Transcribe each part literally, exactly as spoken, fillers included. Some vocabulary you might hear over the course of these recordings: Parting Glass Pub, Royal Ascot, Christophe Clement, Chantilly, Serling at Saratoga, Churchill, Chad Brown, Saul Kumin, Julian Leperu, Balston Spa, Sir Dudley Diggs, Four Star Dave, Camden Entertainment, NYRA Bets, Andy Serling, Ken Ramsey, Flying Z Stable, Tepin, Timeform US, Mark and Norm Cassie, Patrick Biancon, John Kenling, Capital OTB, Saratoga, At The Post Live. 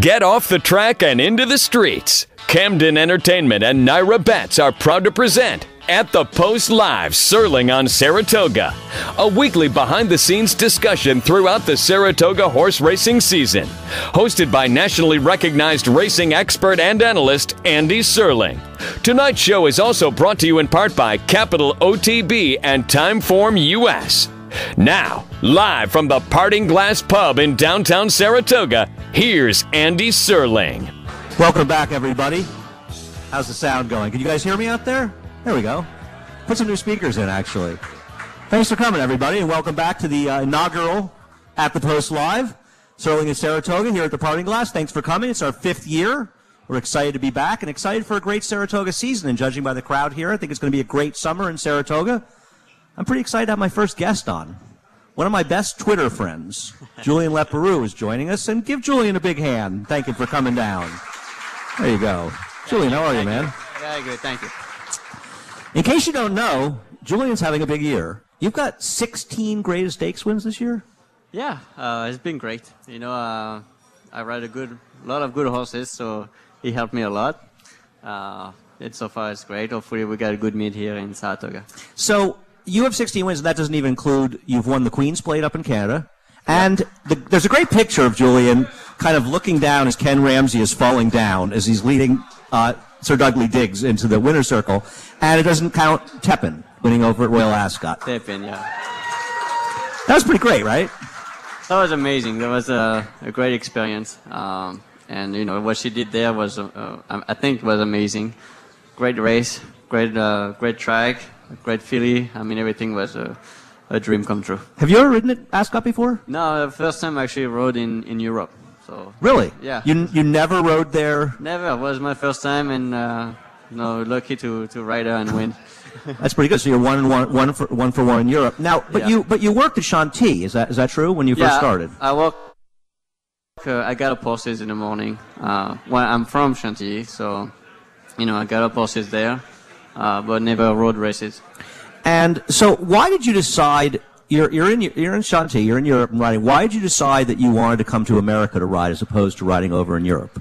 Get off the track and into the streets. Camden Entertainment and N Y R A Bets are proud to present At The Post Live, Serling on Saratoga, a weekly behind-the-scenes discussion throughout the Saratoga horse racing season, hosted by nationally recognized racing expert and analyst Andy Serling. Tonight's show is also brought to you in part by Capital O T B and Timeform U S. Now, live from the Parting Glass Pub in downtown Saratoga, here's Andy Serling. Welcome back, everybody. How's the sound going? Can you guys hear me out there? There we go. Put some new speakers in, actually. Thanks for coming, everybody, and welcome back to the uh, inaugural At The Post Live. Serling and Saratoga here at the Parting Glass. Thanks for coming. It's our fifth year. We're excited to be back and excited for a great Saratoga season. And judging by the crowd here, I think it's going to be a great summer in Saratoga. I'm pretty excited to have my first guest on. One of my best Twitter friends, Julian Leperu, is joining us. And give Julian a big hand. Thank him for coming down. There you go. Julian, how are you, man? Very good. Thank you. In case you don't know, Julian's having a big year. You've got sixteen graded stakes wins this year? Yeah, uh, it's been great. You know, uh, I ride a good, lot of good horses, so he helped me a lot. Uh, and so far, it's great. Hopefully, we got a good meet here in Saratoga. So you have sixteen wins, and that doesn't even include you've won the Queen's Plate up in Canada. And the, there's a great picture of Julian kind of looking down as Ken Ramsey is falling down as he's leading uh, Sir Dudley Diggs into the winner's circle, and it doesn't count Tepin winning over at Royal Ascot. Tepin, yeah. That was pretty great, right? That was amazing. That was a, a great experience, um, and you know what she did there was, uh, I think, was amazing. Great race, great, uh, great track, great filly. I mean, everything was a, a dream come true. Have you ever ridden at Ascot before? No, the first time I actually rode in in Europe. So, really? Yeah. You you never rode there? Never. It was my first time, and uh, you know, lucky to to ride her and win. That's pretty good. So you're one and one, one for one for one in Europe now. But yeah. you but you worked at Chantilly. Is that is that true? When you yeah, first started? I, I worked. Uh, I got up horses in the morning. Uh, well, I'm from Chantilly, so you know I got up horses there, uh, but never rode races. And so, why did you decide? You're, you're in you're in Chantilly, you're in Europe and riding. Why did you decide that you wanted to come to America to ride as opposed to riding over in Europe?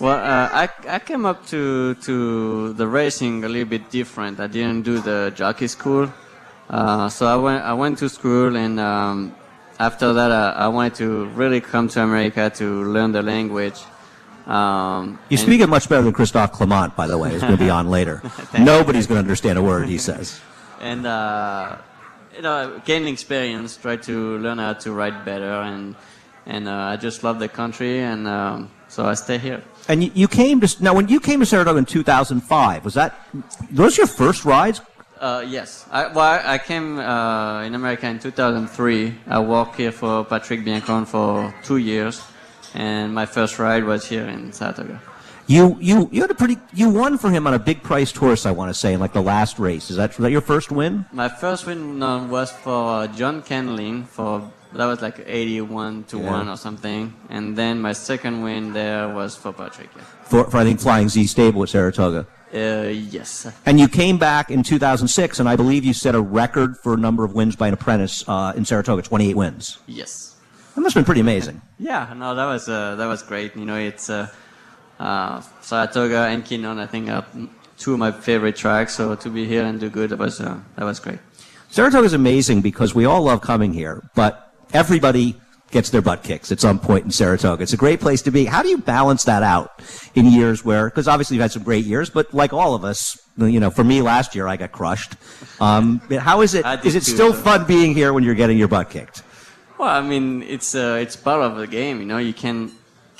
Well, uh, I, I came up to, to the racing a little bit different. I didn't do the jockey school. Uh, so I went, I went to school, and um, after that I, I wanted to really come to America to learn the language. Um, you speak it much better than Christophe Clement, by the way, who's going to be on later. Nobody's going to understand a word he says. And... Uh, You know, gain experience, try to learn how to ride better, and and uh, I just love the country, and um, so I stay here. And you, you came to now when you came to Saratoga in two thousand five, was that those your first rides? Uh, yes, I, well, I came uh, in America in two thousand three. I worked here for Patrick Biancon for two years, and my first ride was here in Saratoga. You you you had a pretty you won for him on a big priced horse, I want to say, in like the last race. Is that, was that your first win? My first win no, was for John Kenling for that was like eighty-one to yeah. one or something, and then my second win there was for Patrick. Yeah. For, for I think Flying Z Stable at Saratoga. Uh, yes. And you came back in two thousand six, and I believe you set a record for a number of wins by an apprentice uh, in Saratoga, twenty-eight wins. Yes. That must have been pretty amazing. Yeah. No, that was uh, that was great. You know, it's. Uh, Uh, Saratoga and Kinnon, I think, are two of my favorite tracks. So to be here and do good, that was uh, that was great. Saratoga is amazing because we all love coming here, but everybody gets their butt kicks at some point in Saratoga. It's a great place to be. How do you balance that out in years where, because obviously you've had some great years, but like all of us, you know, for me last year I got crushed. Um, how is it? Is it still fun being here when you're getting your butt kicked? Well, I mean, it's uh, it's part of the game. You know, you can.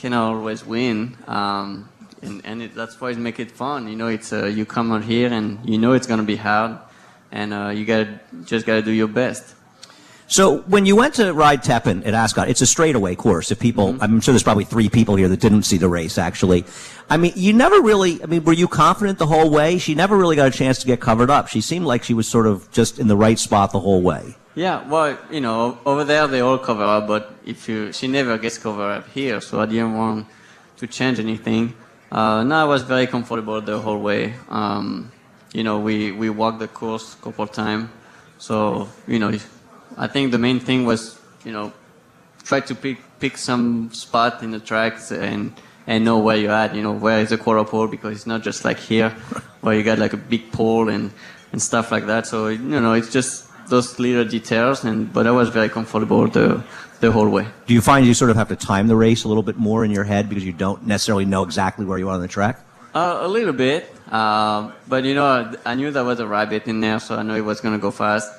Can always win, um, and, and it, that's why it make it fun. You know, it's uh, you come out here and you know it's gonna be hard, and uh, you gotta just gotta do your best. So when you went to ride Tepin at Ascot, it's a straightaway course. If people, mm-hmm. I'm sure there's probably three people here that didn't see the race actually. I mean, you never really. I mean, were you confident the whole way? She never really got a chance to get covered up. She seemed like she was sort of just in the right spot the whole way. Yeah, well, you know, over there they all cover up, but if you, she never gets covered up here, so I didn't want to change anything. Uh, no, I was very comfortable the whole way. Um, you know, we, we walked the course a couple of times, so, you know, I think the main thing was, you know, try to pick pick some spot in the tracks and and know where you're at, you know, where is the quarter pole, because it's not just like here where you got like a big pole and, and stuff like that. So, you know, it's just those little details, and but I was very comfortable the the whole way. Do you find you sort of have to time the race a little bit more in your head because you don't necessarily know exactly where you are on the track? Uh, a little bit, uh, but, you know, I knew there was a rabbit in there, so I knew it was going to go fast.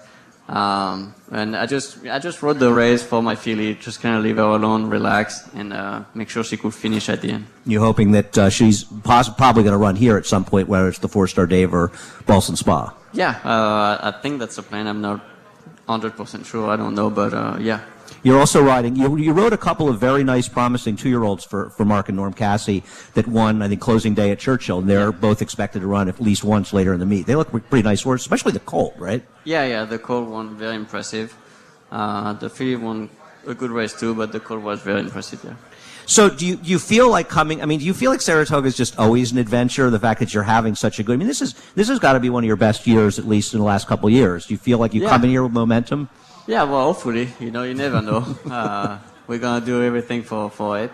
Um, and I just I just rode the race for my filly, just kind of leave her alone, relax, and uh, make sure she could finish at the end. You're hoping that uh, she's poss probably going to run here at some point, whether it's the Four Star Dave or Balston Spa. Yeah, uh, I think that's the plan. I'm not one hundred percent sure. I don't know, but uh, yeah. You're also riding, you, you rode a couple of very nice, promising two-year-olds for, for Mark and Norm Cassie that won, I think, closing day at Churchill. And they're both expected to run at least once later in the meet. They look pretty nice horses, especially the Colt, right? Yeah, yeah, the Colt won, very impressive. Uh, the Philip won a good race too, but the Colt was very impressive, yeah. So do you, do you feel like coming, I mean, do you feel like Saratoga is just always an adventure, the fact that you're having such a good, I mean, this is this has got to be one of your best years, at least in the last couple of years. Do you feel like you yeah. come in here with momentum? Yeah, well, hopefully, you know, you never know. Uh, we're going to do everything for, for it.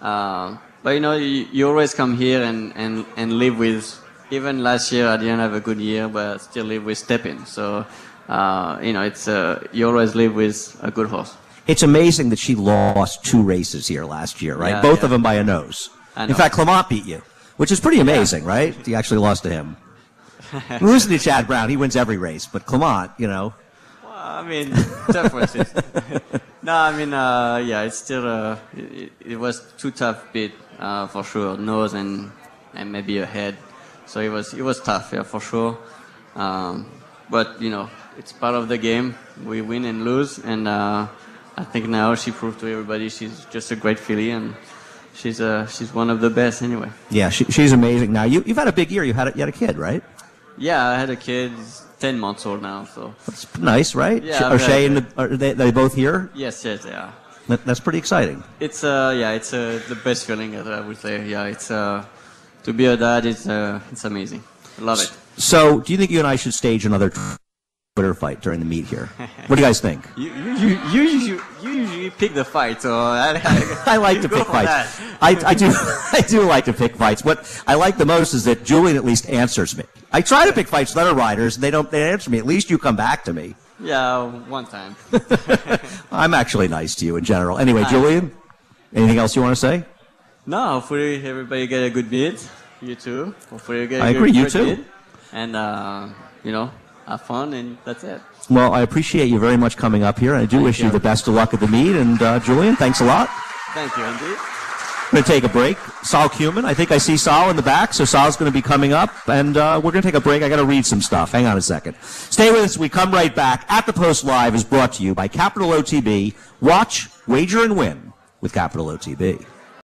Uh, but, you know, you, you always come here and, and, and live with, even last year I didn't have a good year, but I still live with Tepin. So, uh, you know, it's uh, you always live with a good horse. It's amazing that she lost two races here last year, right? Yeah, Both yeah. of them by a nose. In fact, Clement beat you, which is pretty amazing, yeah. right? You actually lost to him. Losing to Chad Brown, he wins every race, but Clement, you know. I mean, tough races. No, I mean, uh, yeah, it's still, uh, it, it was too tough bit, uh, for sure. Nose and, and maybe a head. So it was, it was tough, yeah, for sure. Um, but, you know, it's part of the game. We win and lose. And, uh, I think now she proved to everybody she's just a great filly, and she's, uh, she's one of the best anyway. Yeah, she, she's amazing. Now, you, you've had a big year. You had a, you had a kid, right? Yeah, I had a kid. Ten months old now, so that's nice, right? Yeah, are Shay and the, are they, they both here? Yes, yes, they are. That, that's pretty exciting. It's uh, yeah, it's uh, the best feeling I would say. Yeah, it's uh, to be a dad, it's uh, it's amazing. I love it. So, do you think you and I should stage another Twitter fight during the meet here? What do you guys think? you, you, you, you, you usually pick the fight, so I, I, I like to pick fights. I, I do, I do like to pick fights. What I like the most is that Julian at least answers me. I try to pick fights with other riders, and they don't they answer me. At least you come back to me. Yeah, one time. I'm actually nice to you in general. Anyway, Hi. Julian, anything else you want to say? No, hopefully everybody get a good bid. You too. Hopefully you get a I good, agree, you good too. Bid. And, uh, you know, have fun, and that's it. Well, I appreciate you very much coming up here, and I do Thank wish you. you the best of luck at the meet. And, uh, Julian, thanks a lot. Thank you, Andy. We're going to take a break. Saul Kumin, I think I see Saul in the back, so Saul's going to be coming up, and uh, we're going to take a break. I got to read some stuff. Hang on a second. Stay with us. We come right back. At the Post Live is brought to you by Capital O T B. Watch, wager, and win with Capital O T B.